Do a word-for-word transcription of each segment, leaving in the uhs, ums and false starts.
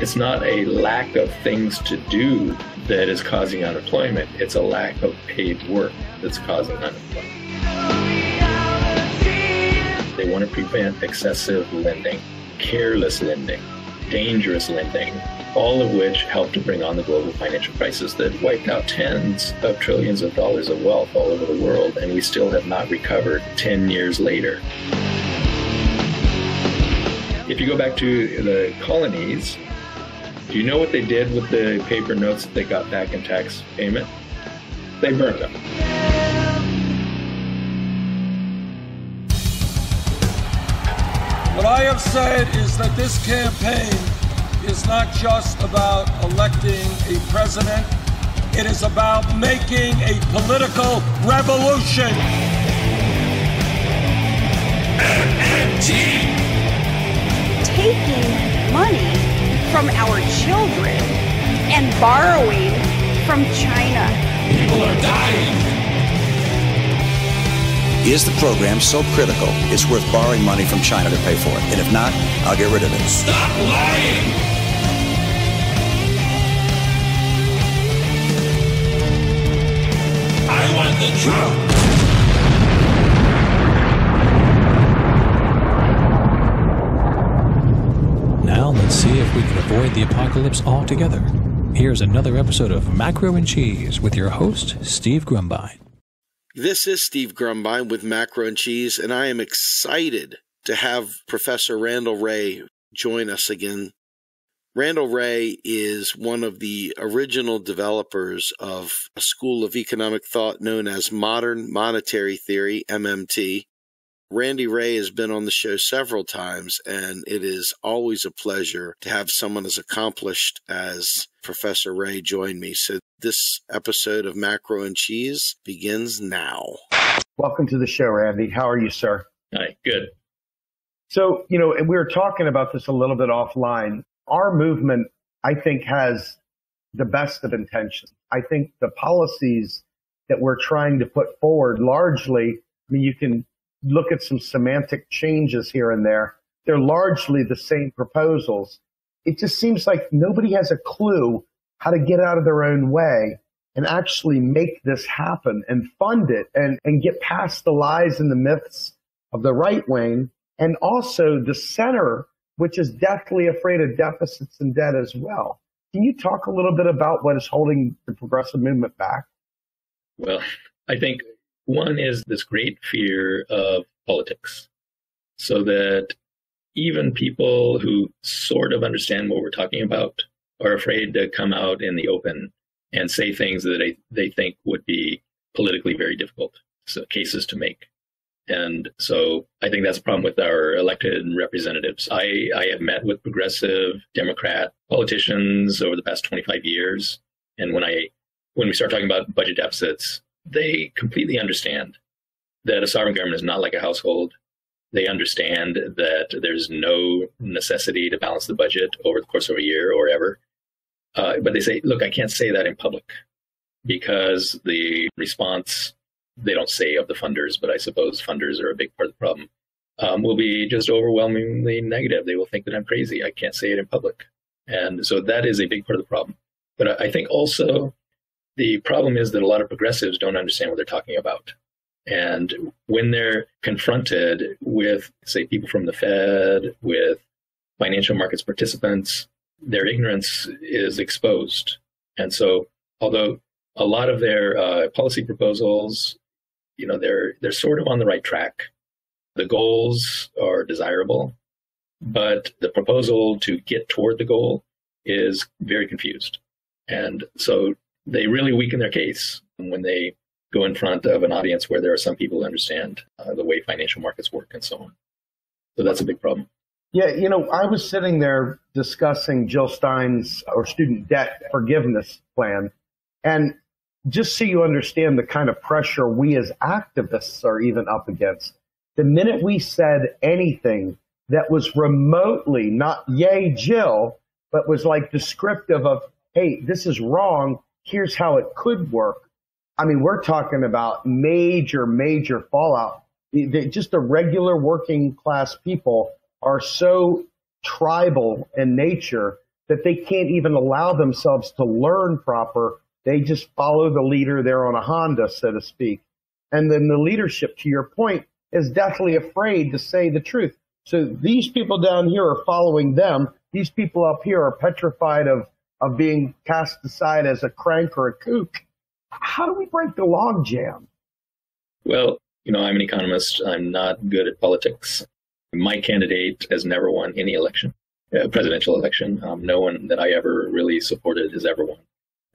It's not a lack of things to do that is causing unemployment. It's a lack of paid work that's causing unemployment. They want to prevent excessive lending, careless lending, dangerous lending, all of which helped to bring on the global financial crisis that wiped out tens of trillions of dollars of wealth all over the world, and we still have not recovered ten years later. If you go back to the colonies, do you know what they did with the paper notes that they got back in tax payment? They burned them. What I have said is that this campaign is not just about electing a president. It is about making a political revolution. M M T. Taking money from our children and borrowing from China. People are dying. Is the program so critical it's worth borrowing money from China to pay for it? And if not, I'll get rid of it. Stop lying! I want the truth! Now let's see if we can avoid the apocalypse altogether. Here's another episode of Macro and Cheese with your host, Steve Grumbine. This is Steve Grumbine with Macro and Cheese, and I am excited to have Professor Randall Wray join us again. Randall Wray is one of the original developers of a school of economic thought known as Modern Monetary Theory, M M T. Randy Wray has been on the show several times, and it is always a pleasure to have someone as accomplished as Professor Wray join me. So this episode of Macro and Cheese begins now. Welcome to the show, Randy. How are you, sir? Hi, good. So, you know, and we were talking about this a little bit offline. Our movement, I think, has the best of intentions. I think the policies that we're trying to put forward largely, I mean, you can look at some semantic changes here and there. They're largely the same proposals. It just seems like nobody has a clue how to get out of their own way and actually make this happen and fund it and, and get past the lies and the myths of the right wing and also the center, which is deathly afraid of deficits and debt as well. Can you talk a little bit about what is holding the progressive movement back? Well, I think one is this great fear of politics, so that even people who sort of understand what we're talking about are afraid to come out in the open and say things that they, they think would be politically very difficult so cases to make. And so I think that's a problem with our elected representatives. I, I have met with progressive Democrat politicians over the past twenty-five years. And when, I, when we start talking about budget deficits, they completely understand that a sovereign government is not like a household. They understand that there's no necessity to balance the budget over the course of a year or ever. Uh, but they say, look, I can't say that in public because the response, they don't say of the funders, but I suppose funders are a big part of the problem, um, will be just overwhelmingly negative. They will think that I'm crazy. I can't say it in public. And so that is a big part of the problem. But I think also the problem is that a lot of progressives don't understand what they're talking about. And when they're confronted with, say, people from the Fed, with financial markets participants, their ignorance is exposed. And so, although a lot of their uh, policy proposals, you know, they're they're sort of on the right track. The goals are desirable, but the proposal to get toward the goal is very confused. And so they really weaken their case when they go in front of an audience where there are some people who understand uh, the way financial markets work and so on. So that's a big problem. Yeah, you know, I was sitting there discussing Jill Stein's or student debt forgiveness plan. And just so you understand the kind of pressure we as activists are even up against, the minute we said anything that was remotely not yay Jill, but was like descriptive of, hey, this is wrong, here's how it could work. I mean, we're talking about major, major fallout. Just the regular working class people are so tribal in nature that they can't even allow themselves to learn proper. They just follow the leader. They're on a Honda, so to speak. And then the leadership, to your point, is deathly afraid to say the truth. So these people down here are following them. These people up here are petrified of, of being cast aside as a crank or a kook. How do we break the log jam? Well, you know, I'm an economist. I'm not good at politics. My candidate has never won any election, uh, presidential election. Um, no one that I ever really supported has ever won.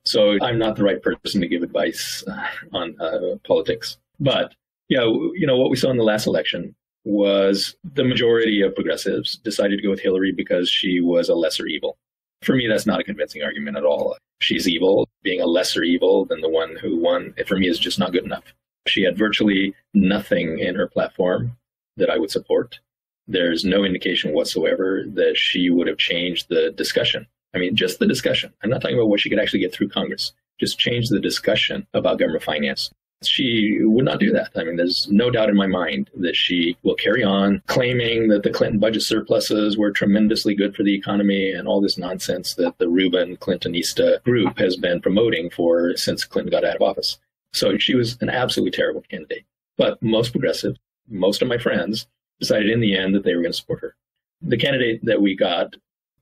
So I'm not the right person to give advice uh, on uh, politics. But, yeah, you know, what we saw in the last election was the majority of progressives decided to go with Hillary because she was a lesser evil. For me, that's not a convincing argument at all. She's evil. Being a lesser evil than the one who won, for me, is just not good enough. She had virtually nothing in her platform that I would support. There's no indication whatsoever that she would have changed the discussion. I mean, just the discussion. I'm not talking about what she could actually get through Congress. Just change the discussion about government finance. She would not do that. I mean, there's no doubt in my mind that she will carry on claiming that the Clinton budget surpluses were tremendously good for the economy and all this nonsense that the Rubin Clintonista group has been promoting for since Clinton got out of office. So she was an absolutely terrible candidate. But most progressive, most of my friends, decided in the end that they were going to support her. The candidate that we got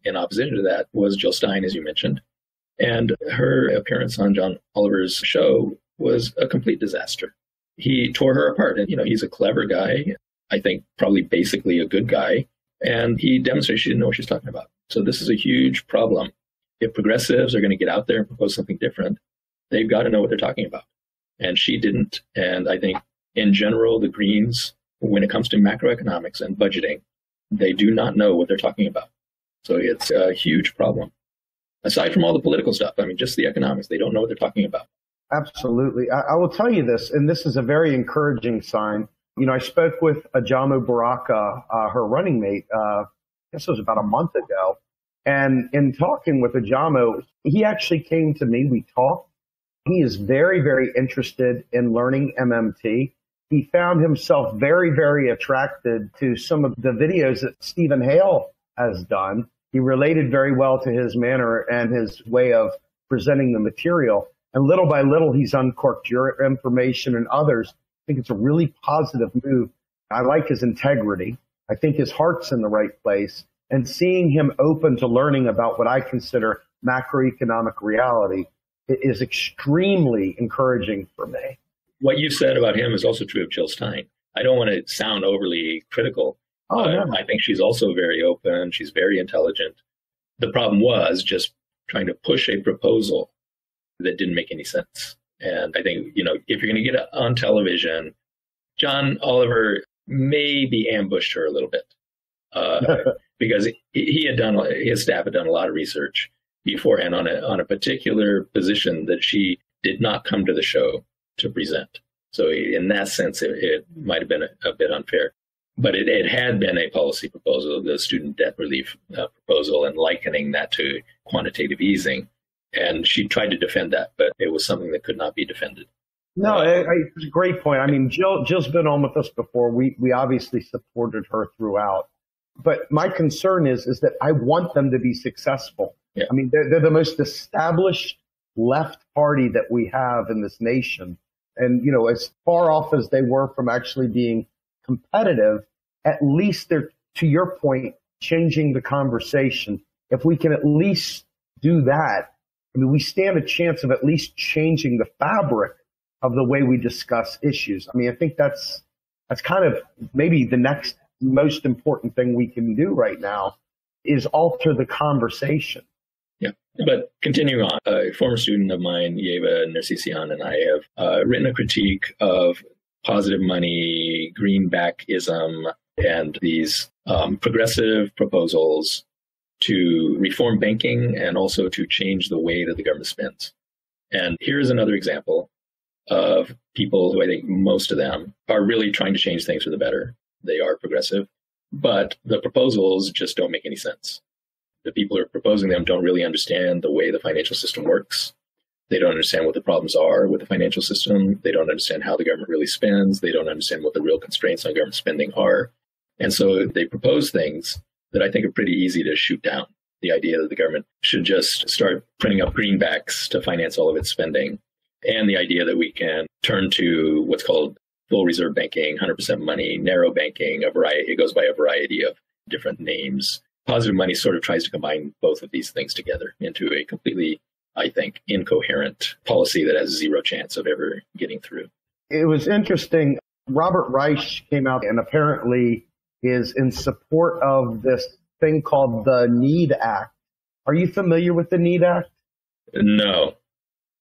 in opposition to that was Jill Stein, as you mentioned. And her appearance on John Oliver's show was a complete disaster. He tore her apart. And, you know, he's a clever guy, I think probably basically a good guy. And he demonstrated she didn't know what she was talking about. So this is a huge problem. If progressives are going to get out there and propose something different, they've got to know what they're talking about. And she didn't. And I think in general, the Greens, when it comes to macroeconomics and budgeting, they do not know what they're talking about. So it's a huge problem. Aside from all the political stuff, I mean, just the economics, they don't know what they're talking about. Absolutely. I, I will tell you this, and this is a very encouraging sign. You know, I spoke with Ajamu Baraka, uh, her running mate, uh, I guess it was about a month ago. And in talking with Ajamu, he actually came to me. We talked. He is very, very interested in learning M M T. He found himself very, very attracted to some of the videos that Stephen Hale has done. He related very well to his manner and his way of presenting the material. And little by little, he's uncorked your information and others. I think it's a really positive move. I like his integrity. I think his heart's in the right place. And seeing him open to learning about what I consider macroeconomic reality is extremely encouraging for me. What you said about him is also true of Jill Stein. I don't want to sound overly critical. Oh, no. I think she's also very open. She's very intelligent. The problem was just trying to push a proposal that didn't make any sense. And I think, you know, if you're going to get it on television, John Oliver maybe ambushed her a little bit uh, because he had done, his staff had done a lot of research beforehand on a, on a particular position that she did not come to the show to present. So in that sense, it, it might have been a, a bit unfair. But it, it had been a policy proposal, the student debt relief uh, proposal, and likening that to quantitative easing. And she tried to defend that, but it was something that could not be defended. No, uh, it, it's a great point. I mean, Jill, Jill's been on with us before. We, we obviously supported her throughout. But my concern is, is that I want them to be successful. Yeah. I mean, they're, they're the most established left party that we have in this nation. And, you know, as far off as they were from actually being competitive, at least they're, to your point, changing the conversation. If we can at least do that, I mean, we stand a chance of at least changing the fabric of the way we discuss issues. I mean, I think that's that's kind of maybe the next most important thing we can do right now is alter the conversation. Yeah, but continuing on, a former student of mine, Yeva Nersisian, and I have uh, written a critique of positive money, greenbackism, and these um, progressive proposals to reform banking and also to change the way that the government spends. And here's another example of people who I think most of them are really trying to change things for the better. They are progressive, but the proposals just don't make any sense. The people who are proposing them don't really understand the way the financial system works. They don't understand what the problems are with the financial system. They don't understand how the government really spends. They don't understand what the real constraints on government spending are. And so they propose things that I think are pretty easy to shoot down. the idea that the government should just start printing up greenbacks to finance all of its spending, and the idea that we can turn to what's called full reserve banking, one hundred percent money, narrow banking, a variety, it goes by a variety of different names. Positive money sort of tries to combine both of these things together into a completely, I think, incoherent policy that has zero chance of ever getting through. It was interesting. Robert Reich came out and apparently is in support of this thing called the NEED Act. Are you familiar with the NEED Act? No.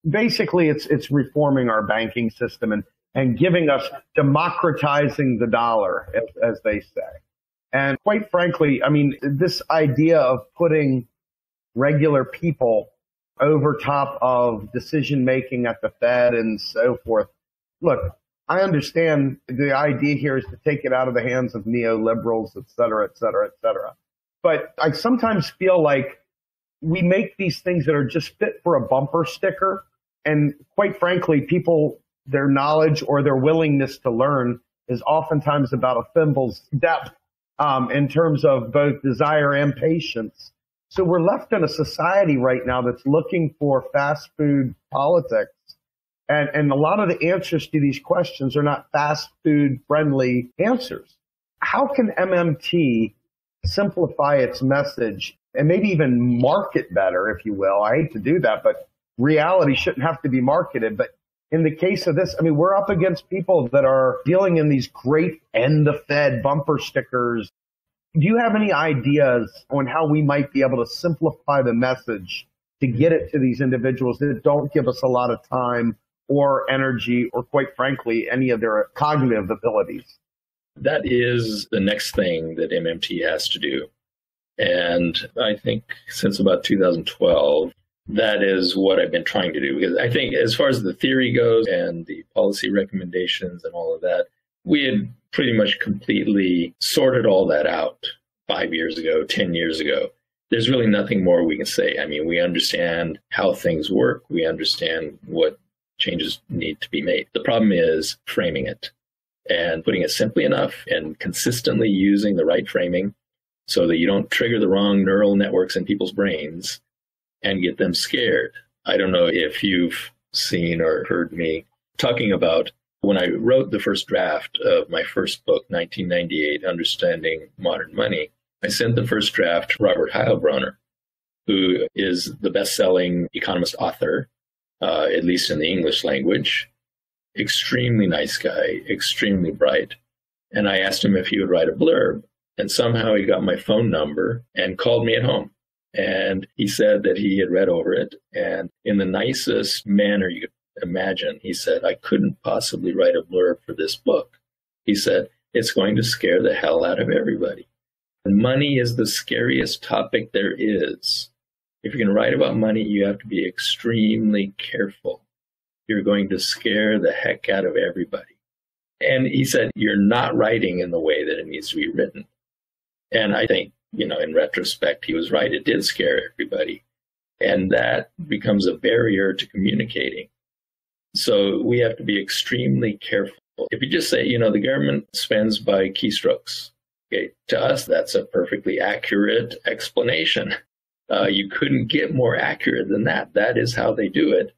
Basically, it's it's reforming our banking system and, and giving us, democratizing the dollar, as, as they say. And quite frankly, I mean, this idea of putting regular people over top of decision making at the Fed and so forth. Look, I understand the idea here is to take it out of the hands of neoliberals, et cetera, et cetera, et cetera. But I sometimes feel like we make these things that are just fit for a bumper sticker. And quite frankly, people, their knowledge or their willingness to learn is oftentimes about a thimble's depth. Um, in terms of both desire and patience. So we're left in a society right now that's looking for fast food politics. And, and a lot of the answers to these questions are not fast food friendly answers. How can M M T simplify its message and maybe even market better, if you will? I hate to do that, but reality shouldn't have to be marketed. But in the case of this, I mean, we're up against people that are dealing in these great end the Fed bumper stickers. Do you have any ideas on how we might be able to simplify the message to get it to these individuals that don't give us a lot of time or energy or, quite frankly, any of their cognitive abilities? That is the next thing that M M T has to do. And I think since about two thousand twelve, that is what I've been trying to do, because I think as far as the theory goes and the policy recommendations and all of that, we had pretty much completely sorted all that out five years ago, ten years ago. There's really nothing more we can say. I mean, we understand how things work. We understand what changes need to be made. The problem is framing it and putting it simply enough and consistently using the right framing so that you don't trigger the wrong neural networks in people's brains and get them scared. I don't know if you've seen or heard me talking about when I wrote the first draft of my first book, nineteen ninety-eight, Understanding Modern Money, I sent the first draft to Robert Heilbronner, who is the best-selling economist author, uh, at least in the English language. Extremely nice guy, extremely bright. And I asked him if he would write a blurb. And somehow he got my phone number and called me at home. And he said that he had read over it, and in the nicest manner you could imagine, he said, I couldn't possibly write a blurb for this book. He said, it's going to scare the hell out of everybody. And money is the scariest topic there is. If you're going to write about money, you have to be extremely careful. You're going to scare the heck out of everybody. And he said, you're not writing in the way that it needs to be written. And I think, you know, in retrospect, he was right. It did scare everybody. And that becomes a barrier to communicating. So we have to be extremely careful. If you just say, you know, the government spends by keystrokes, okay, to us, that's a perfectly accurate explanation. Uh, you couldn't get more accurate than that. That is how they do it.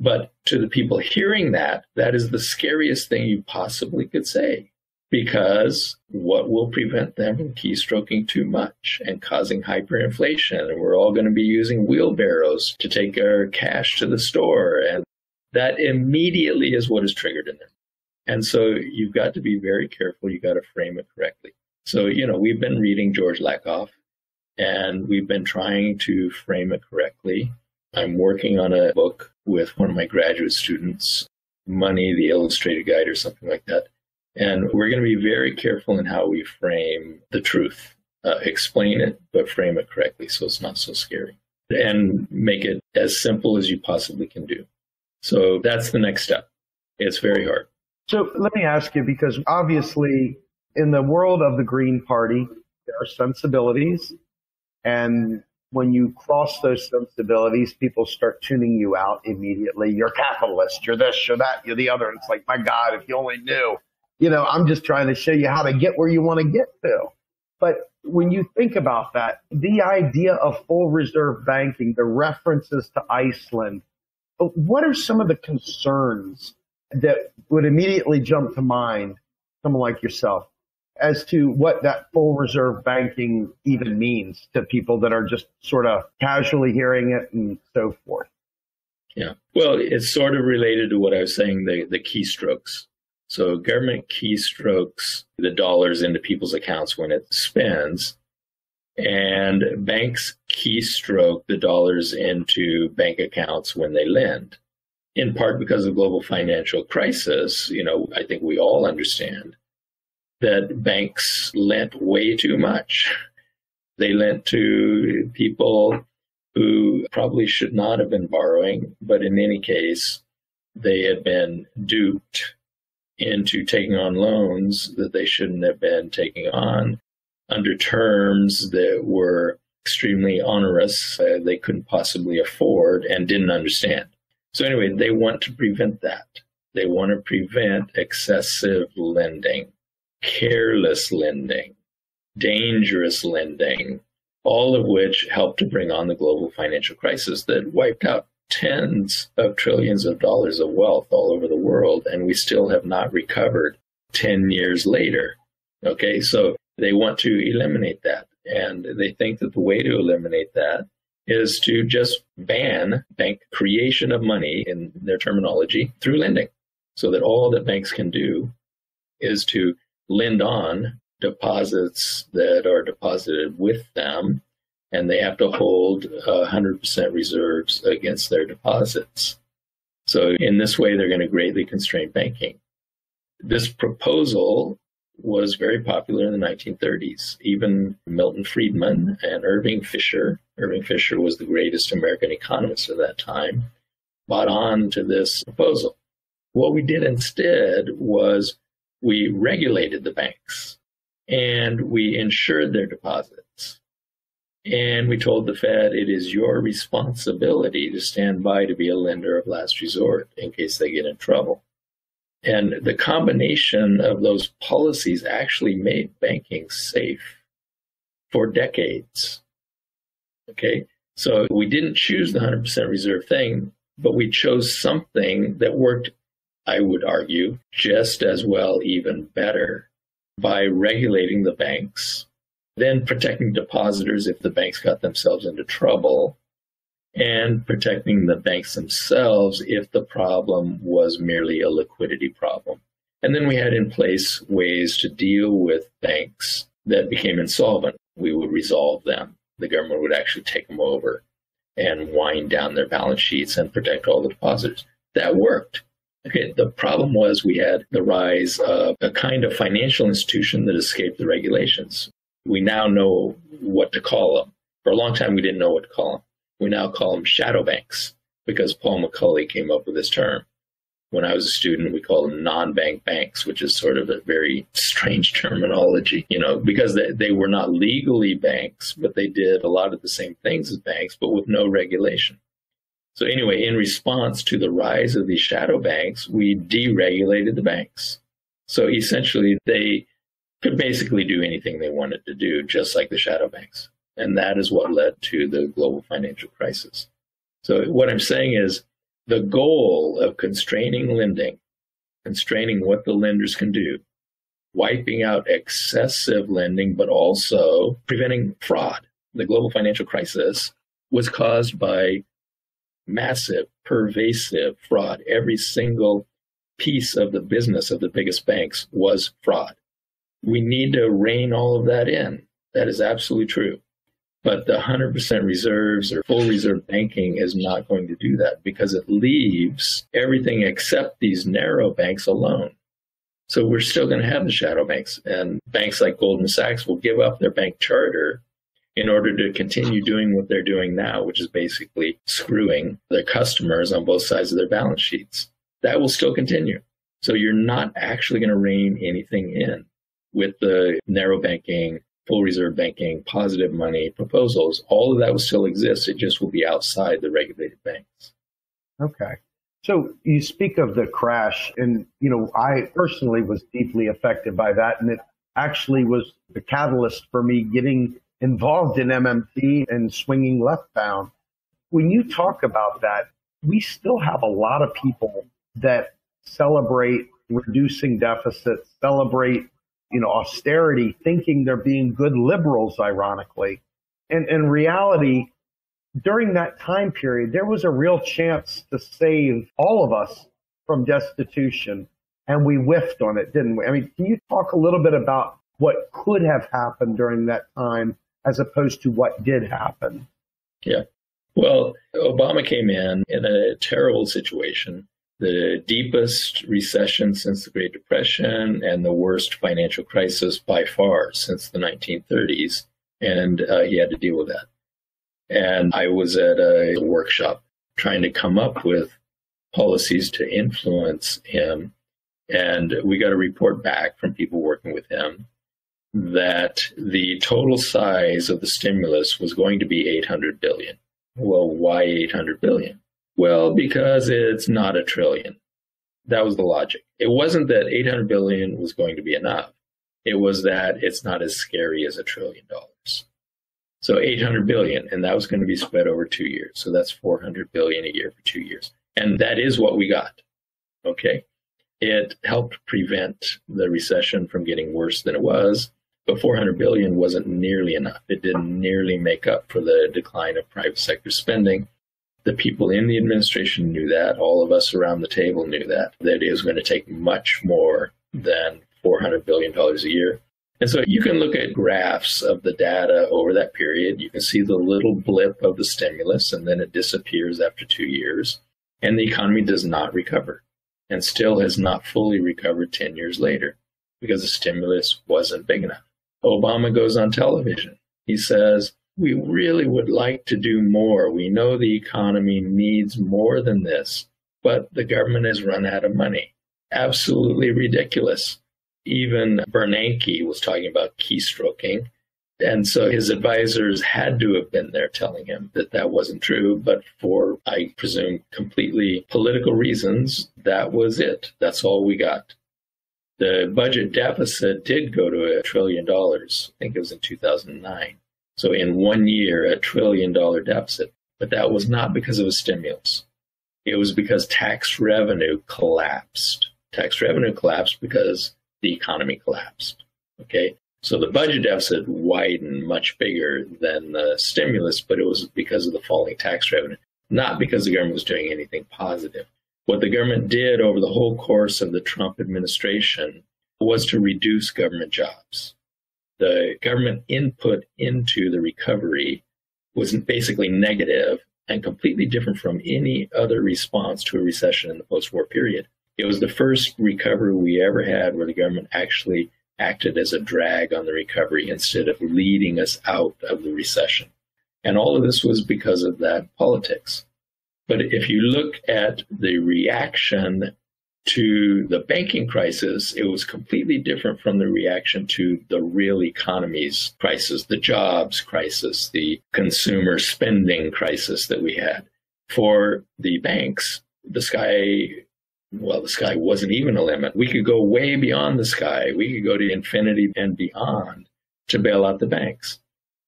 But to the people hearing that, that is the scariest thing you possibly could say. Because what will prevent them from keystroking too much and causing hyperinflation? And we're all going to be using wheelbarrows to take our cash to the store. And that immediately is what is triggered in them. And so you've got to be very careful. You've got to frame it correctly. So, you know, we've been reading George Lakoff, and we've been trying to frame it correctly. I'm working on a book with one of my graduate students, Money, the Illustrated Guide or something like that. And we're going to be very careful in how we frame the truth, uh, explain it, but frame it correctly so it's not so scary, and make it as simple as you possibly can do. So that's the next step. It's very hard. So let me ask you, because obviously in the world of the Green Party, there are sensibilities. And when you cross those sensibilities, people start tuning you out immediately. You're capitalist, you're this, you're that, you're the other. And it's like, my God, if you only knew. You know, I'm just trying to show you how to get where you want to get to. But when you think about that, the idea of full reserve banking, the references to Iceland, what are some of the concerns that would immediately jump to mind, someone like yourself, as to what that full reserve banking even means to people that are just sort of casually hearing it and so forth? Yeah, well, it's sort of related to what I was saying, the, the keystrokes. So government keystrokes the dollars into people's accounts when it spends, and banks keystroke the dollars into bank accounts when they lend. In part because of the global financial crisis, you know, I think we all understand that banks lent way too much. They lent to people who probably should not have been borrowing, but in any case, they had been duped into taking on loans that they shouldn't have been taking on under terms that were extremely onerous, uh, they couldn't possibly afford and didn't understand. So anyway, they want to prevent that. They want to prevent excessive lending, careless lending, dangerous lending, all of which helped to bring on the global financial crisis that wiped out tens of trillions of dollars of wealth all over the world, and we still have not recovered ten years later. Okay, so they want to eliminate that, and they think that the way to eliminate that is to just ban bank creation of money, in their terminology, through lending, so that all that banks can do is to lend on deposits that are deposited with them, and they have to hold one hundred percent reserves against their deposits. So in this way, they're going to greatly constrain banking. This proposal was very popular in the nineteen thirties. Even Milton Friedman and Irving Fisher, Irving Fisher was the greatest American economist at that time, bought on to this proposal. What we did instead was we regulated the banks and we insured their deposits. And we told the Fed, it is your responsibility to stand by to be a lender of last resort in case they get in trouble. And the combination of those policies actually made banking safe for decades. Okay, so we didn't choose the one hundred percent reserve thing, but we chose something that worked, I would argue, just as well, even better, by regulating the banks, then protecting depositors if the banks got themselves into trouble, and protecting the banks themselves if the problem was merely a liquidity problem. And then we had in place ways to deal with banks that became insolvent. We would resolve them. The government would actually take them over and wind down their balance sheets and protect all the depositors. That worked. Okay, the problem was we had the rise of a kind of financial institution that escaped the regulations. We now know what to call them. For a long time, we didn't know what to call them. We now call them shadow banks because Paul McCulley came up with this term. When I was a student, we called them non-bank banks, which is sort of a very strange terminology, you know, because they, they were not legally banks, but they did a lot of the same things as banks, but with no regulation. So anyway, in response to the rise of these shadow banks, we deregulated the banks. So essentially, they could basically do anything they wanted to do, just like the shadow banks. And that is what led to the global financial crisis. So what I'm saying is the goal of constraining lending, constraining what the lenders can do, wiping out excessive lending, but also preventing fraud. The global financial crisis was caused by massive, pervasive fraud. Every single piece of the business of the biggest banks was fraud. We need to rein all of that in. That is absolutely true. But the one hundred percent reserves or full reserve banking is not going to do that because it leaves everything except these narrow banks alone. So we're still going to have the shadow banks, and banks like Goldman Sachs will give up their bank charter in order to continue doing what they're doing now, which is basically screwing their customers on both sides of their balance sheets. That will still continue. So you're not actually going to rein anything in with the narrow banking, full reserve banking, positive money proposals. All of that will still exist. It just will be outside the regulated banks. Okay. So you speak of the crash, and, you know, I personally was deeply affected by that. And it actually was the catalyst for me getting involved in M M T and swinging leftbound. When you talk about that, we still have a lot of people that celebrate reducing deficits, celebrate, you know, austerity, thinking they're being good liberals, ironically. And in reality, during that time period, there was a real chance to save all of us from destitution, and we whiffed on it, didn't we? I mean, can you talk a little bit about what could have happened during that time as opposed to what did happen? Yeah. Well, Obama came in in a terrible situation, the deepest recession since the Great Depression and the worst financial crisis by far since the nineteen thirties. And uh, he had to deal with that. And I was at a workshop trying to come up with policies to influence him. And we got a report back from people working with him that the total size of the stimulus was going to be eight hundred billion dollars. Well, why eight hundred billion dollars? Well, because it's not a trillion. That was the logic. It wasn't that eight hundred billion dollars was going to be enough. It was that it's not as scary as a trillion dollars. So eight hundred billion dollars, and that was going to be spread over two years. So that's four hundred billion dollars a year for two years. And that is what we got, okay? It helped prevent the recession from getting worse than it was, but four hundred billion dollars wasn't nearly enough. It didn't nearly make up for the decline of private sector spending. The people in the administration knew that. All of us around the table knew that. That it was going to take much more than four hundred billion dollars a year. And so you can look at graphs of the data over that period. You can see the little blip of the stimulus, and then it disappears after two years. And the economy does not recover, and still has not fully recovered ten years later, because the stimulus wasn't big enough. Obama goes on television. He says, we really would like to do more. We know the economy needs more than this, but the government has run out of money. Absolutely ridiculous. Even Bernanke was talking about keystroking. And so his advisors had to have been there telling him that that wasn't true. But for, I presume, completely political reasons, that was it. That's all we got. The budget deficit did go to a trillion dollars. I think it was in two thousand nine. So in one year, a trillion dollar deficit. But that was not because of a stimulus. It was because tax revenue collapsed. Tax revenue collapsed because the economy collapsed. Okay. So the budget deficit widened much bigger than the stimulus, but it was because of the falling tax revenue, not because the government was doing anything positive. What the government did over the whole course of the Trump administration was to reduce government jobs. The government input into the recovery was basically negative and completely different from any other response to a recession in the post-war period. It was the first recovery we ever had where the government actually acted as a drag on the recovery instead of leading us out of the recession. And all of this was because of that politics. But if you look at the reaction to the banking crisis, it was completely different from the reaction to the real economy's crisis, the jobs crisis, the consumer spending crisis that we had. For the banks, the sky Well, the sky wasn't even a limit. We could go way beyond the sky. We could go to infinity and beyond to bail out the banks.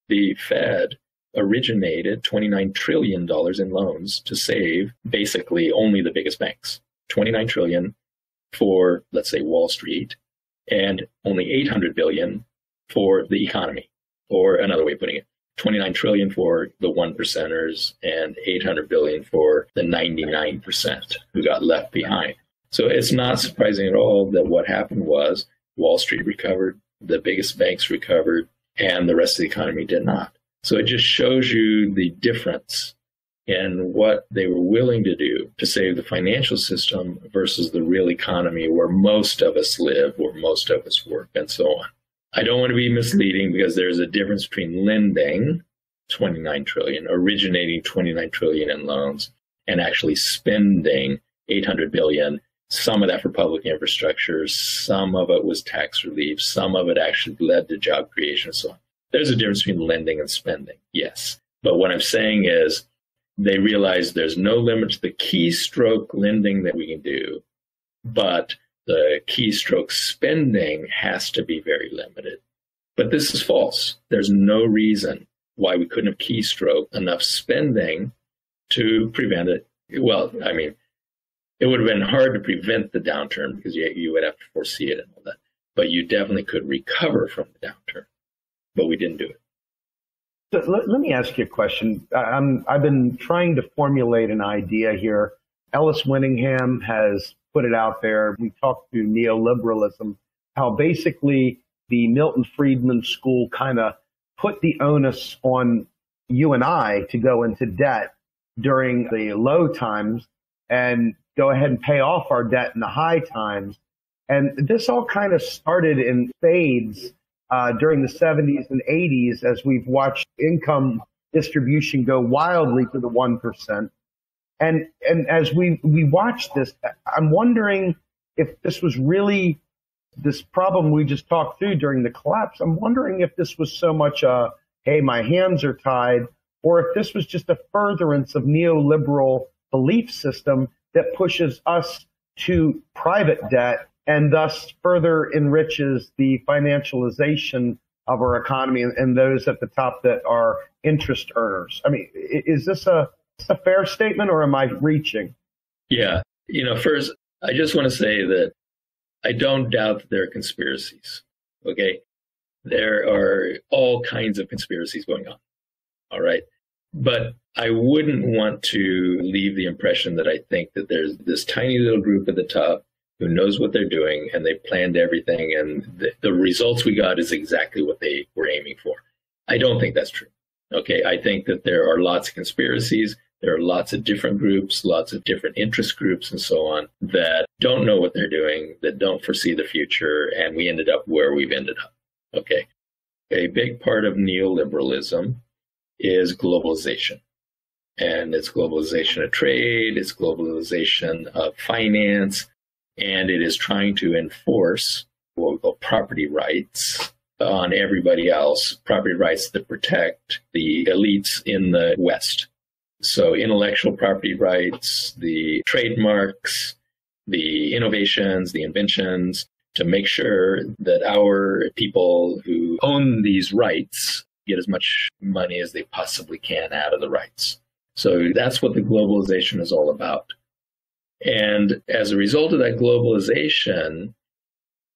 The Fed originated twenty-nine trillion dollars in loans to save basically only the biggest banks. twenty-nine trillion dollars for, let's say, Wall Street, and only eight hundred billion dollars for the economy, or another way of putting it. twenty-nine trillion dollars for the one percenters and eight hundred billion dollars for the ninety-nine percent who got left behind. So it's not surprising at all that what happened was Wall Street recovered, the biggest banks recovered, and the rest of the economy did not. So it just shows you the difference in what they were willing to do to save the financial system versus the real economy where most of us live, where most of us work, and so on. I don't want to be misleading because there's a difference between lending twenty-nine trillion dollars, originating twenty-nine trillion dollars in loans, and actually spending eight hundred billion dollars, some of that for public infrastructure, some of it was tax relief, some of it actually led to job creation and so on. There's a difference between lending and spending, yes. But what I'm saying is they realize there's no limit to the keystroke lending that we can do, but the keystroke spending has to be very limited. But this is false. There's no reason why we couldn't have keystroke enough spending to prevent it. Well, I mean, it would have been hard to prevent the downturn because you, you would have to foresee it and all that. But you definitely could recover from the downturn. But we didn't do it. So let, let me ask you a question. I'm, I've been trying to formulate an idea here. Ellis Winningham has put it out there. We talked to neoliberalism, how basically the Milton Friedman school kind of put the onus on you and I to go into debt during the low times and go ahead and pay off our debt in the high times. And this all kind of started in fades uh, during the seventies and eighties as we've watched income distribution go wildly to the one percent. And and as we, we watch this, I'm wondering if this was really this problem we just talked through during the collapse. I'm wondering if this was so much a, hey, my hands are tied, or if this was just a furtherance of neoliberal belief system that pushes us to private debt and thus further enriches the financialization of our economy and, and those at the top that are interest earners. I mean, is this a, a fair statement or am I reaching? Yeah. You know, first, I just want to say that I don't doubt that there are conspiracies, okay? There are all kinds of conspiracies going on, all right? But I wouldn't want to leave the impression that I think that there's this tiny little group at the top who knows what they're doing and they planned everything and the, the results we got is exactly what they were aiming for. I don't think that's true, okay? I think that there are lots of conspiracies. There are lots of different groups, lots of different interest groups and so on that don't know what they're doing, that don't foresee the future, and we ended up where we've ended up. Okay. A big part of neoliberalism is globalization. And it's globalization of trade, it's globalization of finance, and it is trying to enforce what we call property rights on everybody else, property rights that protect the elites in the West. So intellectual property rights, the trademarks, the innovations, the inventions, to make sure that our people who own these rights get as much money as they possibly can out of the rights. So that's what the globalization is all about. And as a result of that globalization,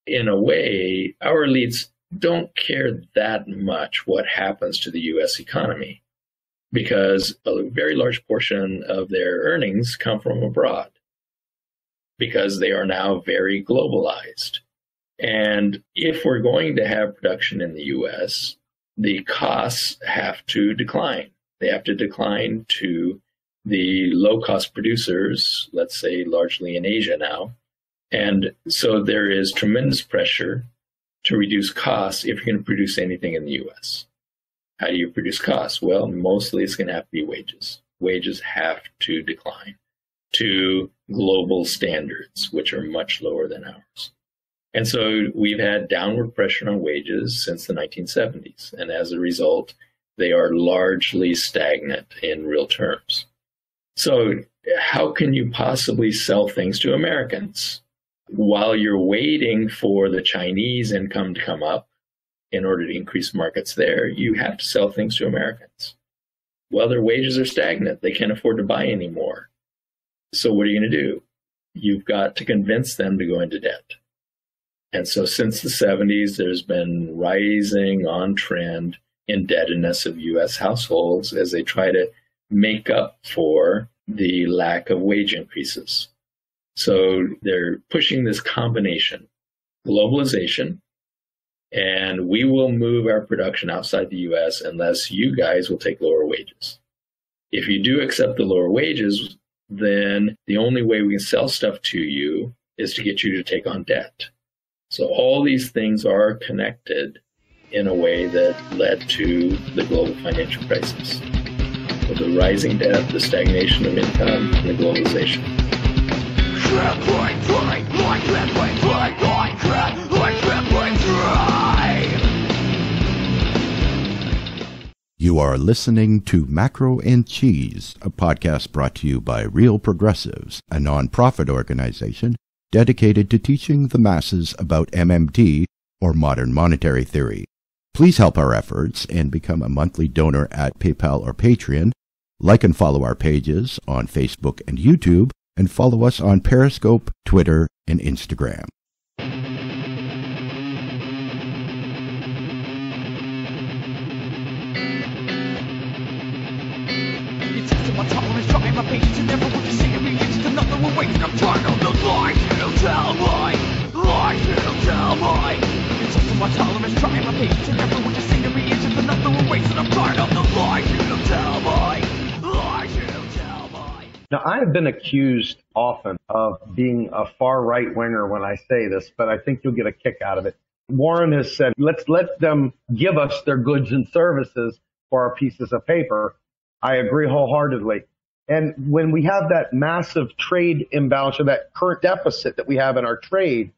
in a way, our elites don't care that much what happens to the U S economy, because a very large portion of their earnings come from abroad, because they are now very globalized. And if we're going to have production in the U S, the costs have to decline. They have to decline to the low-cost producers, let's say largely in Asia now. And so there is tremendous pressure to reduce costs if you're going to produce anything in the U S. How do you produce costs? Well, mostly it's going to have to be wages. Wages have to decline to global standards, which are much lower than ours. And so we've had downward pressure on wages since the nineteen seventies. And as a result, they are largely stagnant in real terms. So how can you possibly sell things to Americans while you're waiting for the Chinese income to come up? In order to increase markets there, you have to sell things to Americans. Well, their wages are stagnant. They can't afford to buy anymore. So what are you going to do? You've got to convince them to go into debt. And so since the seventies, there's been rising on trend indebtedness of U S households as they try to make up for the lack of wage increases. So they're pushing this combination, globalization, and we will move our production outside the U S unless you guys will take lower wages. If you do accept the lower wages, then the only way we can sell stuff to you is to get you to take on debt. So all these things are connected in a way that led to the global financial crisis. With the rising debt, the stagnation of income, and the globalization. You are listening to Macro and Cheese, a podcast brought to you by Real Progressives, a nonprofit organization dedicated to teaching the masses about M M T, or Modern Monetary Theory. Please help our efforts and become a monthly donor at PayPal or Patreon. Like and follow our pages on Facebook and YouTube, and follow us on Periscope, Twitter, and Instagram. I'm tired of those lies, it'll tell me, lies, it'll tell me. It's up to my tolerance, trying my patience, and never what you say to me is just another waste. And I'm tired of those lies, it'll tell me, lies, it'll tell me. Now, I've been accused often of being a far right winger when I say this, but I think you'll get a kick out of it. Warren has said, let's let them give us their goods and services for our pieces of paper. I agree wholeheartedly. And when we have that massive trade imbalance or that current deficit that we have in our trade,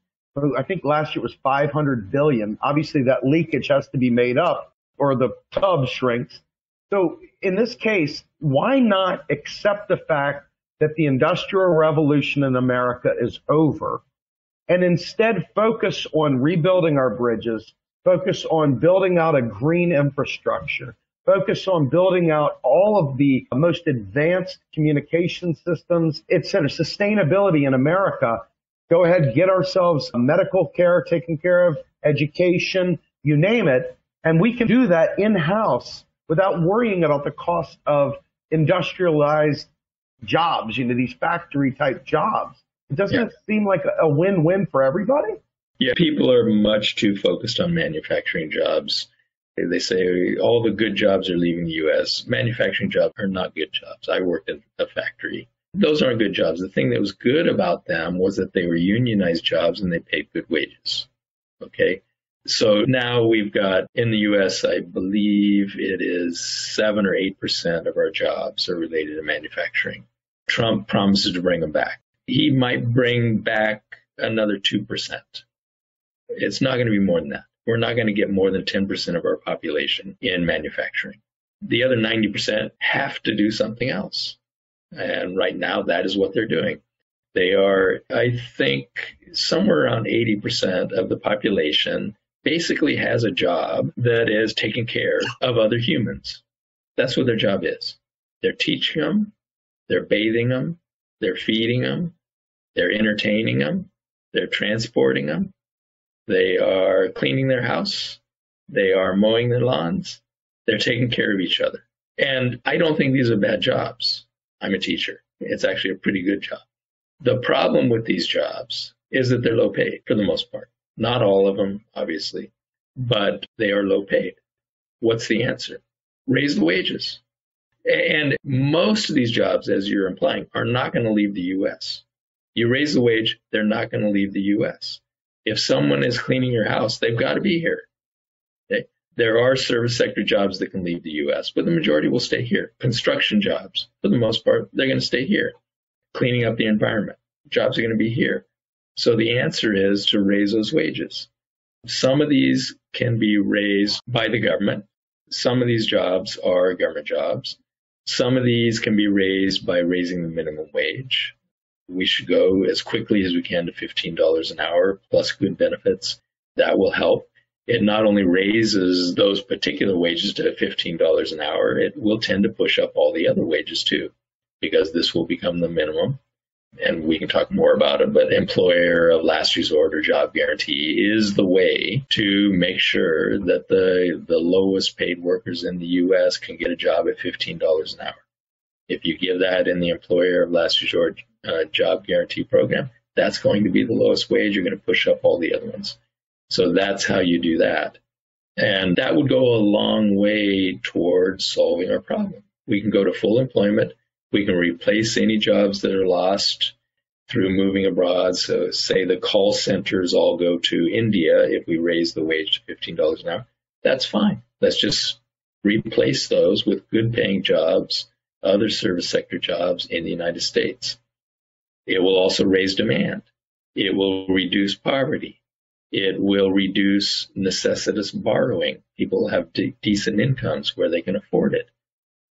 I think last year it was five hundred billion dollars. Obviously, that leakage has to be made up or the tub shrinks. So in this case, why not accept the fact that the Industrial Revolution in America is over and instead focus on rebuilding our bridges, focus on building out a green infrastructure, focus on building out all of the most advanced communication systems, et cetera, sustainability in America. Go ahead, get ourselves medical care taken care of, education, you name it. And we can do that in-house without worrying about the cost of industrialized jobs, you know, these factory-type jobs. Doesn't yeah. it seem like a win-win for everybody? Yeah, people are much too focused on manufacturing jobs. They say all the good jobs are leaving the U S Manufacturing jobs are not good jobs. I worked in a factory. Those aren't good jobs. The thing that was good about them was that they were unionized jobs and they paid good wages. Okay. So now we've got in the U S, I believe it is seven or eight percent of our jobs are related to manufacturing. Trump promises to bring them back. He might bring back another two percent. It's not going to be more than that. We're not going to get more than ten percent of our population in manufacturing. The other ninety percent have to do something else. And right now, that is what they're doing. They are, I think, somewhere around eighty percent of the population basically has a job that is taking care of other humans. That's what their job is. They're teaching them, they're bathing them, they're feeding them, they're entertaining them, they're transporting them. They are cleaning their house. They are mowing their lawns. They're taking care of each other. And I don't think these are bad jobs. I'm a teacher. It's actually a pretty good job. The problem with these jobs is that they're low paid for the most part. Not all of them, obviously, but they are low paid. What's the answer? Raise the wages. And most of these jobs, as you're implying, are not going to leave the U S. You raise the wage, they're not going to leave the U S. If someone is cleaning your house, they've got to be here. Okay? There are service sector jobs that can leave the U S, but the majority will stay here. Construction jobs, for the most part, they're going to stay here. Cleaning up the environment, jobs are going to be here. So the answer is to raise those wages. Some of these can be raised by the government. Some of these jobs are government jobs. Some of these can be raised by raising the minimum wage. We should go as quickly as we can to fifteen dollars an hour plus good benefits. That will help. It not only raises those particular wages to fifteen dollars an hour, it will tend to push up all the other wages too, because this will become the minimum. And we can talk more about it, but employer of last resort or job guarantee is the way to make sure that the, the lowest paid workers in the U S can get a job at fifteen dollars an hour. If you give that in the employer of last resort uh, job guarantee program, that's going to be the lowest wage. You're going to push up all the other ones. So that's how you do that. And that would go a long way towards solving our problem. We can go to full employment. We can replace any jobs that are lost through moving abroad. So say the call centers all go to India. If we raise the wage to fifteen dollars an hour, that's fine. Let's just replace those with good paying jobs, other service sector jobs in the United States. It will also raise demand. It will reduce poverty. It will reduce necessitous borrowing. People have de- decent incomes where they can afford it.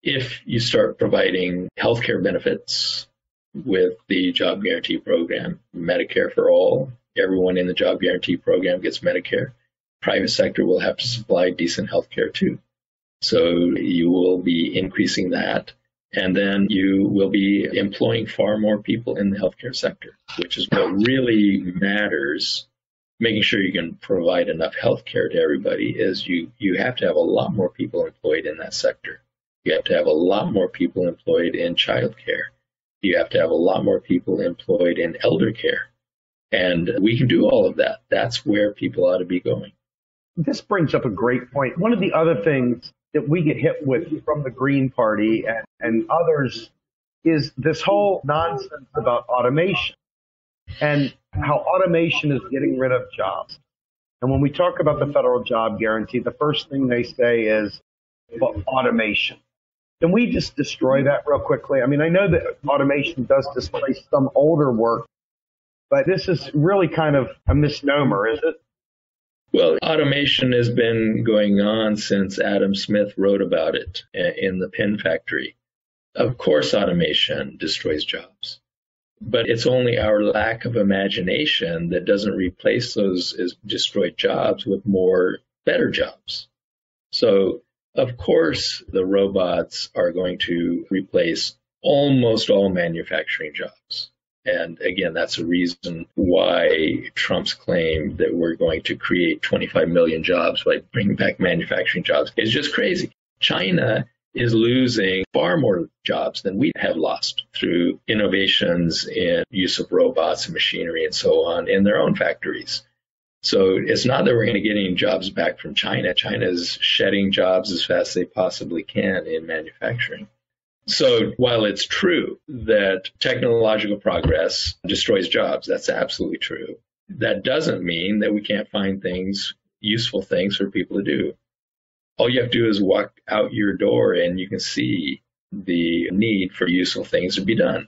If you start providing healthcare benefits, with the job guarantee program, Medicare for all. Everyone in the job guarantee program gets Medicare. Private sector will have to supply decent health care too. So you will be increasing that. And then you will be employing far more people in the healthcare sector, which is what really matters. Making sure you can provide enough healthcare to everybody is you, you have to have a lot more people employed in that sector. You have to have a lot more people employed in childcare. You have to have a lot more people employed in elder care. And we can do all of that. That's where people ought to be going. This brings up a great point. One of the other things that we get hit with from the Green Party and, and others is this whole nonsense about automation and how automation is getting rid of jobs. And when we talk about the federal job guarantee, the first thing they say is, well, automation. Can we just destroy that real quickly? I mean, I know that automation does displace some older work, but this is really kind of a misnomer, is it? Well, automation has been going on since Adam Smith wrote about it in The Pin Factory. Of course, automation destroys jobs, but it's only our lack of imagination that doesn't replace those destroyed jobs with more better jobs. So, of course, the robots are going to replace almost all manufacturing jobs. And again, that's a reason why Trump's claim that we're going to create twenty-five million jobs by bringing back manufacturing jobs is just crazy. China is losing far more jobs than we have lost through innovations in use of robots and machinery and so on in their own factories. So it's not that we're going to get any jobs back from China. China is shedding jobs as fast as they possibly can in manufacturing. So while it's true that technological progress destroys jobs, that's absolutely true, that doesn't mean that we can't find things, useful things for people to do. All you have to do is walk out your door and you can see the need for useful things to be done.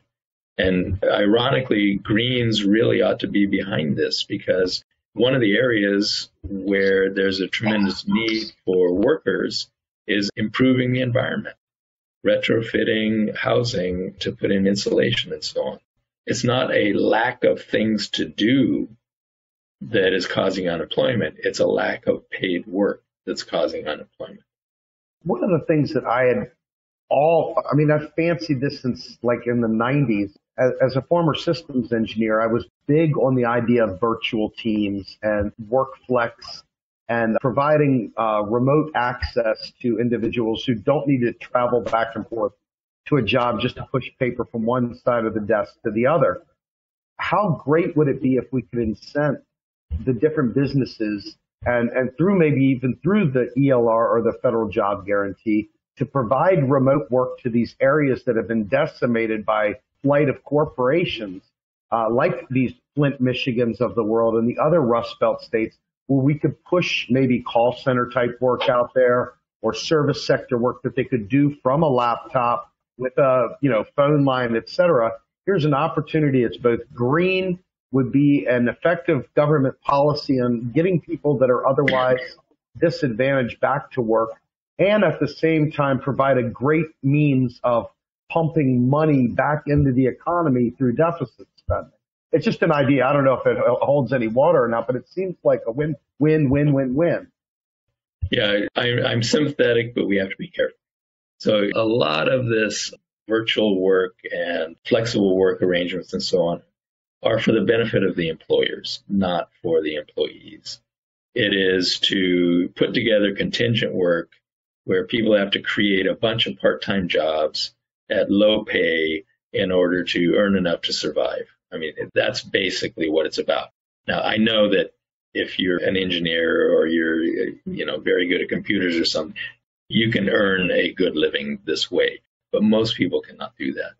And ironically, Greens really ought to be behind this because one of the areas where there's a tremendous need for workers is improving the environment. Retrofitting housing to put in insulation and so on. It's not a lack of things to do that is causing unemployment. It's a lack of paid work that's causing unemployment. One of the things that I had all, I mean, I've fancied this since like in the nineties. As, as a former systems engineer, I was big on the idea of virtual teams and workflex and providing uh, remote access to individuals who don't need to travel back and forth to a job just to push paper from one side of the desk to the other. How great would it be if we could incent the different businesses and, and through maybe even through the E L R or the federal job guarantee to provide remote work to these areas that have been decimated by flight of corporations uh, like these Flint, Michigans of the world and the other Rust Belt states where we could push maybe call center type work out there or service sector work that they could do from a laptop with a you know phone line, et cetera. Here's an opportunity. It's both green, would be an effective government policy on getting people that are otherwise disadvantaged back to work, and at the same time provide a great means of pumping money back into the economy through deficit spending. It's just an idea. I don't know if it holds any water or not, but it seems like a win, win, win, win, win. Yeah, I'm, I'm sympathetic, but we have to be careful. So a lot of this virtual work and flexible work arrangements and so on are for the benefit of the employers, not for the employees. It is to put together contingent work where people have to create a bunch of part-time jobs at low pay in order to earn enough to survive. I mean, that's basically what it's about. Now, I know that if you're an engineer or you're, you know, very good at computers or something, you can earn a good living this way. But most people cannot do that.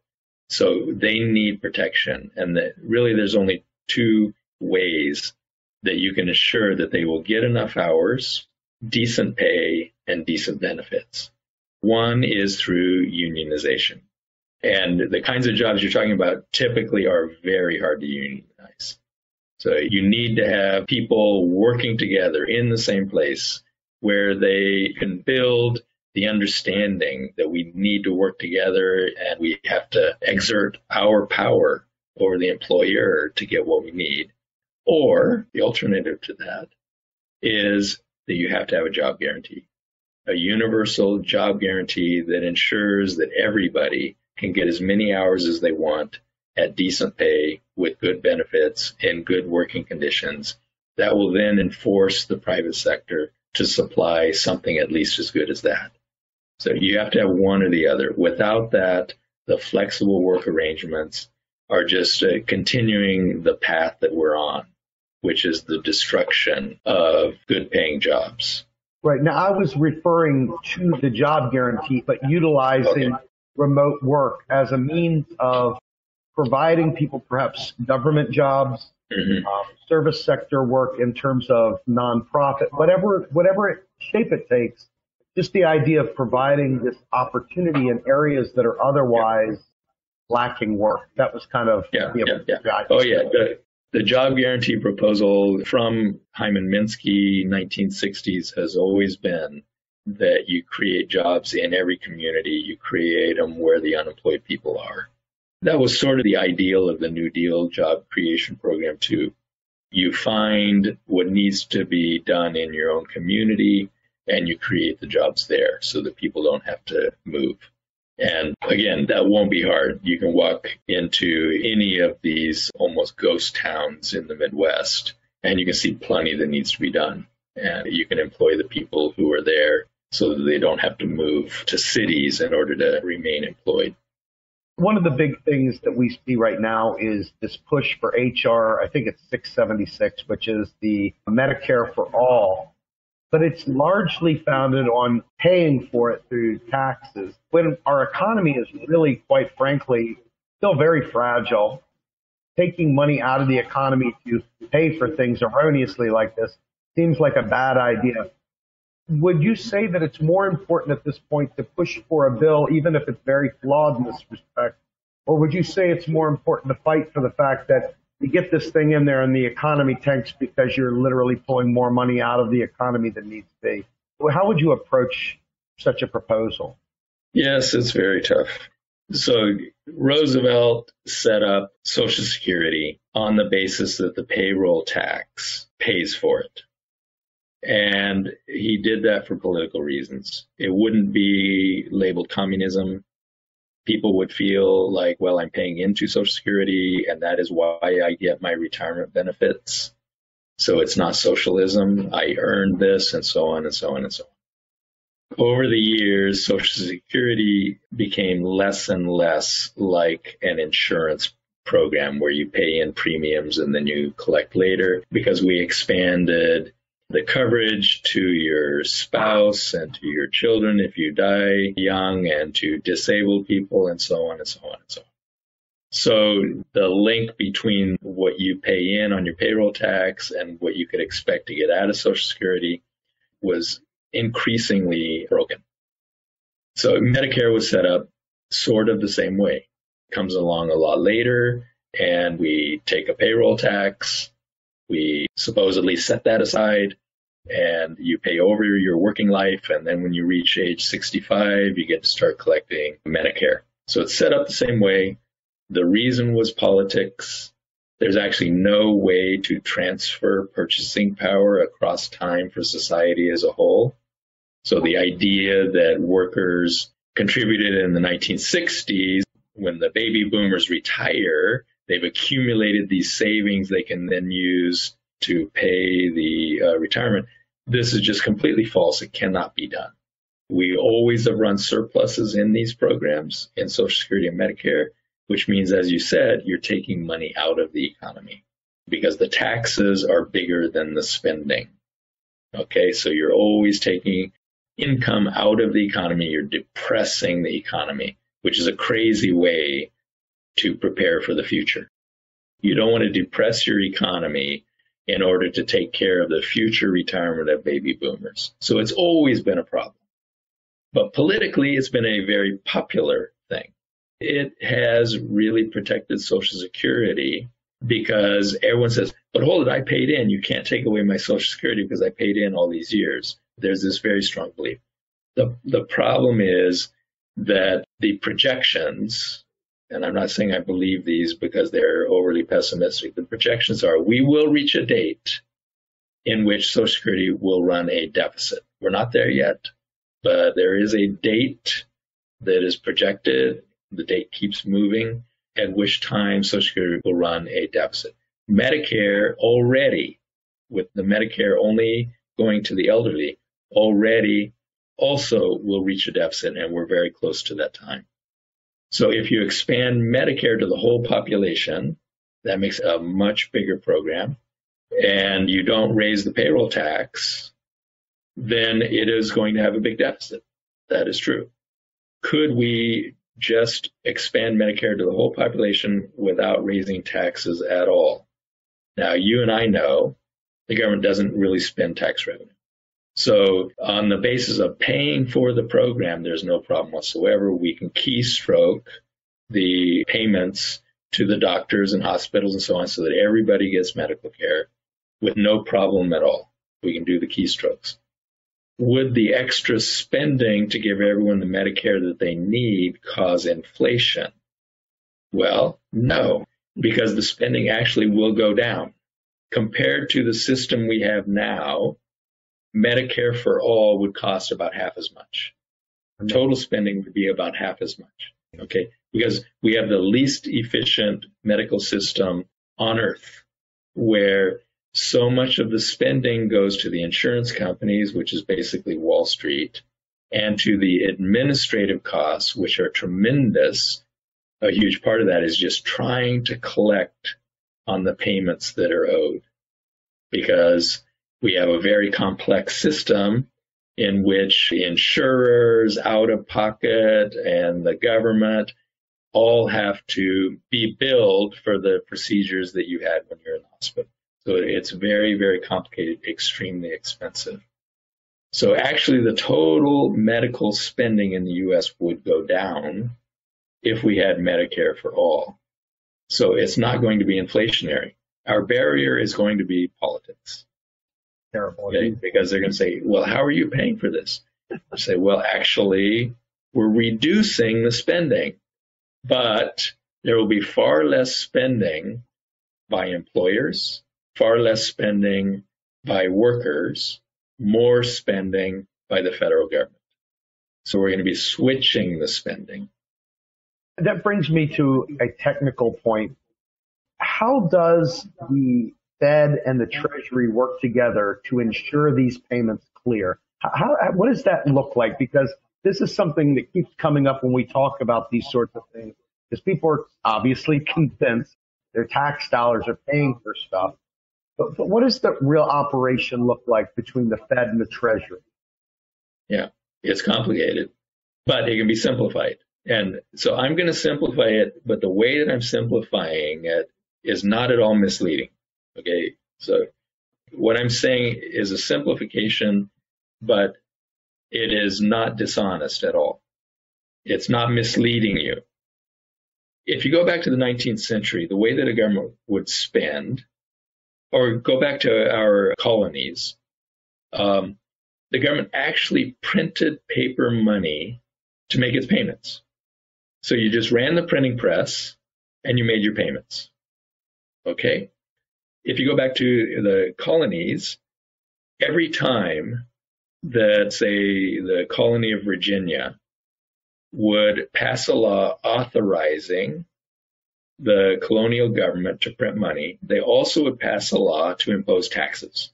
So they need protection. And that really, there's only two ways that you can assure that they will get enough hours, decent pay, and decent benefits. One is through unionization. And the kinds of jobs you're talking about typically are very hard to unionize. So you need to have people working together in the same place where they can build the understanding that we need to work together and we have to exert our power over the employer to get what we need. Or the alternative to that is that you have to have a job guarantee, a universal job guarantee that ensures that everybody can get as many hours as they want at decent pay with good benefits and good working conditions. That will then enforce the private sector to supply something at least as good as that. So you have to have one or the other. Without that, the flexible work arrangements are just uh, continuing the path that we're on, which is the destruction of good-paying jobs. Right. Now, I was referring to the job guarantee, but utilizing okay. remote work as a means of providing people perhaps government jobs, mm-hmm. um, service sector work in terms of nonprofit, whatever whatever shape it takes, just the idea of providing this opportunity in areas that are otherwise yeah. lacking work. That was kind of yeah, the yeah, yeah. idea. Oh yeah, the, the job guarantee proposal from Hyman Minsky, nineteen sixties, has always been that you create jobs in every community, you create them where the unemployed people are. That was sort of the ideal of the New Deal job creation program, too. You find what needs to be done in your own community, and you create the jobs there so that people don't have to move. And again, that won't be hard. You can walk into any of these almost ghost towns in the Midwest, and you can see plenty that needs to be done. And you can employ the people who are there so that they don't have to move to cities in order to remain employed. One of the big things that we see right now is this push for H R, I think it's six seventy-six, which is the Medicare for All, but it's largely founded on paying for it through taxes, when our economy is really, quite frankly, still very fragile. Taking money out of the economy to pay for things erroneously like this seems like a bad idea. Would you say that it's more important at this point to push for a bill, even if it's very flawed in this respect, or would you say it's more important to fight for the fact that you get this thing in there and the economy tanks because you're literally pulling more money out of the economy than needs to be? How would you approach such a proposal? Yes, it's very tough. So Roosevelt set up Social Security on the basis that the payroll tax pays for it. And he did that for political reasons. It wouldn't be labeled communism. People would feel like, well, I'm paying into Social Security, and that is why I get my retirement benefits. So it's not socialism. I earned this, and so on and so on and so on. Over the years, Social Security became less and less like an insurance program where you pay in premiums and then you collect later, because we expanded the coverage to your spouse and to your children if you die young, and to disabled people, and so on and so on and so on. So the link between what you pay in on your payroll tax and what you could expect to get out of Social Security was increasingly broken. So Medicare was set up sort of the same way. It comes along a lot later, and we take a payroll tax. We supposedly set that aside, and you pay over your working life, and then when you reach age sixty-five, you get to start collecting Medicare. So it's set up the same way. The reason was politics. There's actually no way to transfer purchasing power across time for society as a whole. So the idea that workers contributed in the nineteen sixties, when the baby boomers retire, they've accumulated these savings they can then use to pay the uh, retirement. This is just completely false. It cannot be done. We always have run surpluses in these programs, in Social Security and Medicare, which means, as you said, you're taking money out of the economy because the taxes are bigger than the spending. Okay, so you're always taking income out of the economy. You're depressing the economy, which is a crazy way to prepare for the future. You don't want to depress your economy in order to take care of the future retirement of baby boomers. So it's always been a problem. But politically, it's been a very popular thing. It has really protected Social Security because everyone says, but hold it, I paid in. You can't take away my Social Security because I paid in all these years. There's this very strong belief. The, the problem is that the projections, and I'm not saying I believe these because they're overly pessimistic, the projections are we will reach a date in which Social Security will run a deficit. We're not there yet, but there is a date that is projected. The date keeps moving, at which time Social Security will run a deficit. Medicare already, with the Medicare only going to the elderly, already also will reach a deficit, and we're very close to that time. So if you expand Medicare to the whole population, that makes a much bigger program, and you don't raise the payroll tax, then it is going to have a big deficit. That is true. Could we just expand Medicare to the whole population without raising taxes at all? Now, you and I know the government doesn't really spend tax revenue. So on the basis of paying for the program, there's no problem whatsoever. We can keystroke the payments to the doctors and hospitals and so on so that everybody gets medical care with no problem at all. We can do the keystrokes. Would the extra spending to give everyone the Medicare that they need cause inflation? Well, no, because the spending actually will go down. Compared to the system we have now, Medicare for all would cost about half as much. Total spending would be about half as much, okay? Because we have the least efficient medical system on earth, where so much of the spending goes to the insurance companies, which is basically Wall Street, and to the administrative costs, which are tremendous. A huge part of that is just trying to collect on the payments that are owed, because we have a very complex system in which insurers, out-of-pocket, and the government all have to be billed for the procedures that you had when you're in the hospital. So it's very, very complicated, extremely expensive. So actually, the total medical spending in the U S would go down if we had Medicare for all. So it's not going to be inflationary. Our barrier is going to be politics. Terrible. Okay? Because they're going to say, well, how are you paying for this? I say, well, actually, we're reducing the spending, but there will be far less spending by employers, far less spending by workers, more spending by the federal government. So we're going to be switching the spending. That brings me to a technical point. How does the Fed and the Treasury work together to ensure these payments clear? How, what does that look like? Because this is something that keeps coming up when we talk about these sorts of things, because people are obviously convinced their tax dollars are paying for stuff. But, but what does the real operation look like between the Fed and the Treasury? Yeah, it's complicated, but it can be simplified. And so I'm going to simplify it, but the way that I'm simplifying it is not at all misleading. Okay, so what I'm saying is a simplification, but it is not dishonest at all. It's not misleading you. If you go back to the nineteenth century, the way that a government would spend, or go back to our colonies, um, the government actually printed paper money to make its payments. So you just ran the printing press and you made your payments, okay? If you go back to the colonies, every time that, say, the colony of Virginia would pass a law authorizing the colonial government to print money, they also would pass a law to impose taxes.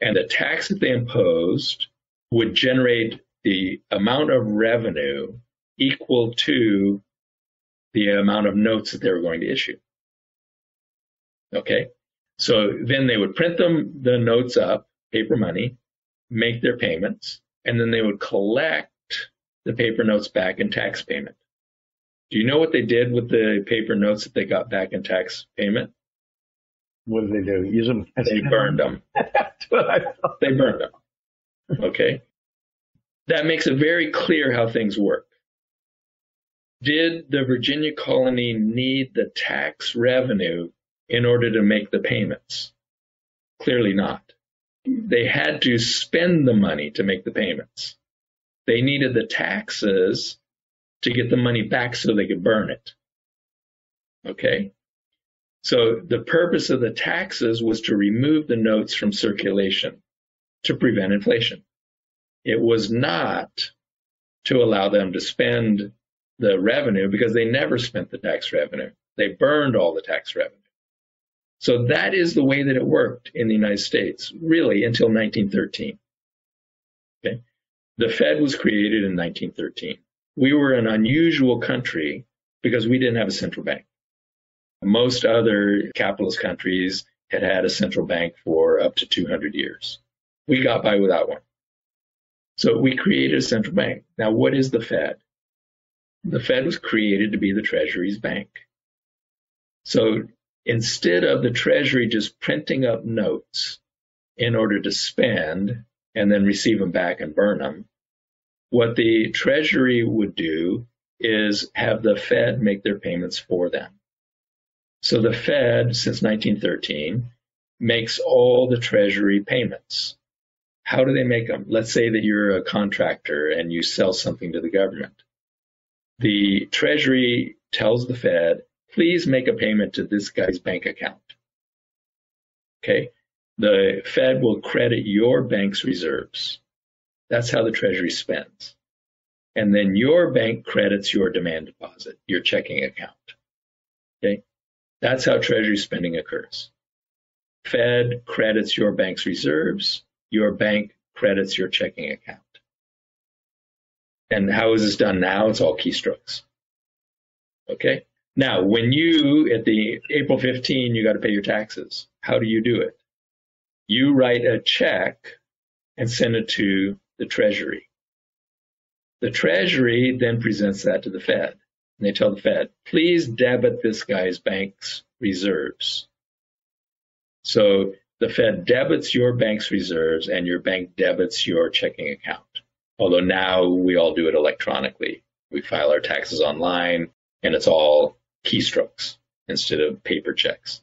And the tax that they imposed would generate the amount of revenue equal to the amount of notes that they were going to issue. Okay, so then they would print them the notes up, paper money, make their payments, and then they would collect the paper notes back in tax payment. Do you know what they did with the paper notes that they got back in tax payment? What did they do? Use them? They burned them. That's what I thought. They burned them. Okay. That makes it very clear how things work. Did the Virginia colony need the tax revenue in order to make the payments? Clearly not. They had to spend the money to make the payments. They needed the taxes to get the money back so they could burn it. Okay? So the purpose of the taxes was to remove the notes from circulation to prevent inflation. It was not to allow them to spend the revenue, because they never spent the tax revenue. They burned all the tax revenue. So that is the way that it worked in the United States, really, until nineteen thirteen. Okay? The Fed was created in nineteen thirteen. We were an unusual country because we didn't have a central bank. Most other capitalist countries had had a central bank for up to two hundred years. We got by without one. So we created a central bank. Now, what is the Fed? The Fed was created to be the Treasury's bank. So instead of the Treasury just printing up notes in order to spend and then receive them back and burn them, what the Treasury would do is have the Fed make their payments for them. So the Fed, since nineteen thirteen, makes all the Treasury payments. How do they make them? Let's say that you're a contractor and you sell something to the government. The Treasury tells the Fed, please make a payment to this guy's bank account. Okay? The Fed will credit your bank's reserves. That's how the Treasury spends. And then your bank credits your demand deposit, your checking account. Okay? That's how Treasury spending occurs. Fed credits your bank's reserves. Your bank credits your checking account. And how is this done now? It's all keystrokes. Okay? Now, when you, at the April fifteenth, you got to pay your taxes. How do you do it? You write a check and send it to the Treasury. The Treasury then presents that to the Fed. And they tell the Fed, please debit this guy's bank's reserves. So the Fed debits your bank's reserves and your bank debits your checking account. Although now we all do it electronically. We file our taxes online and it's all keystrokes instead of paper checks.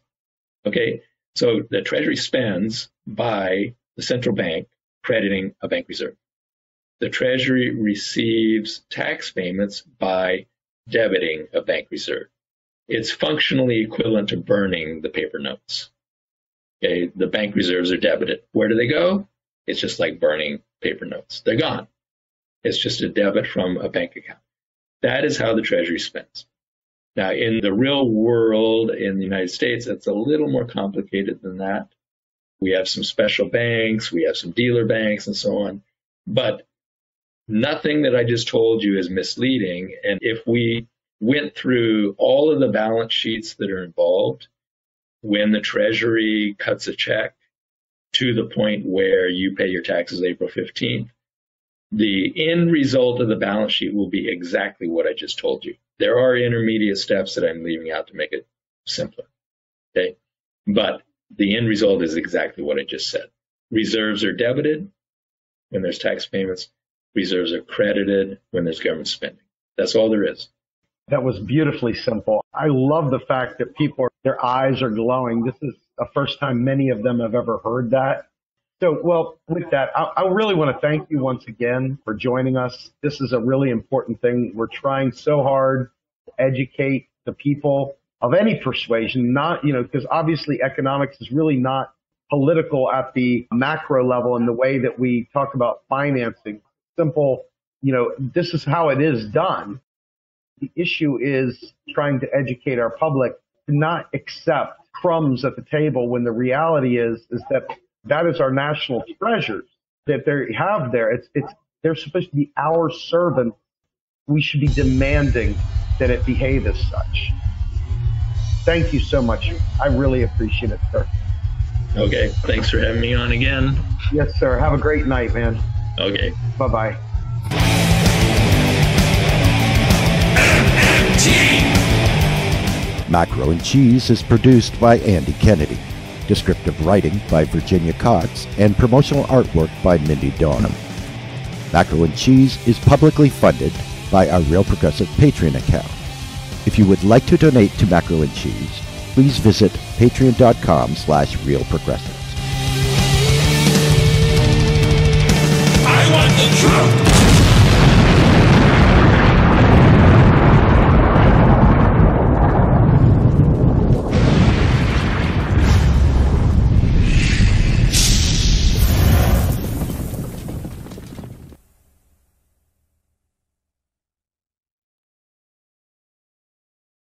Okay, so the Treasury spends by the central bank crediting a bank reserve. The Treasury receives tax payments by debiting a bank reserve. It's functionally equivalent to burning the paper notes. Okay, the bank reserves are debited. Where do they go? It's just like burning paper notes. They're gone. It's just a debit from a bank account. That is how the Treasury spends. Now, in the real world in the United States, it's a little more complicated than that. We have some special banks, we have some dealer banks, and so on. But nothing that I just told you is misleading. And if we went through all of the balance sheets that are involved, when the Treasury cuts a check to the point where you pay your taxes April fifteenth, the end result of the balance sheet will be exactly what I just told you. There are intermediate steps that I'm leaving out to make it simpler. Okay? But the end result is exactly what I just said. Reserves are debited when there's tax payments. Reserves are credited when there's government spending. That's all there is. That was beautifully simple. I love the fact that people, their eyes are glowing. This is the first time many of them have ever heard that. So, well, with that, I, I really want to thank you once again for joining us. This is a really important thing. We're trying so hard to educate the people of any persuasion, not, you know, because obviously economics is really not political at the macro level in the way that we talk about financing. Simple, you know, this is how it is done. The issue is trying to educate our public to not accept crumbs at the table when the reality is, is that that is our national treasures that they have there. It's, it's, they're supposed to be our servant. We should be demanding that it behave as such. Thank you so much. I really appreciate it, sir. Okay. Thanks for having me on again. Yes, sir. Have a great night, man. Okay. Bye-bye. M M T. Macro and Cheese is produced by Andy Kennedy. Descriptive writing by Virginia Cox, and promotional artwork by Mindy Donham. Macro and Cheese is publicly funded by our Real Progressive Patreon account. If you would like to donate to Macro and Cheese, please visit patreon.com slash realprogressives. I want the truth!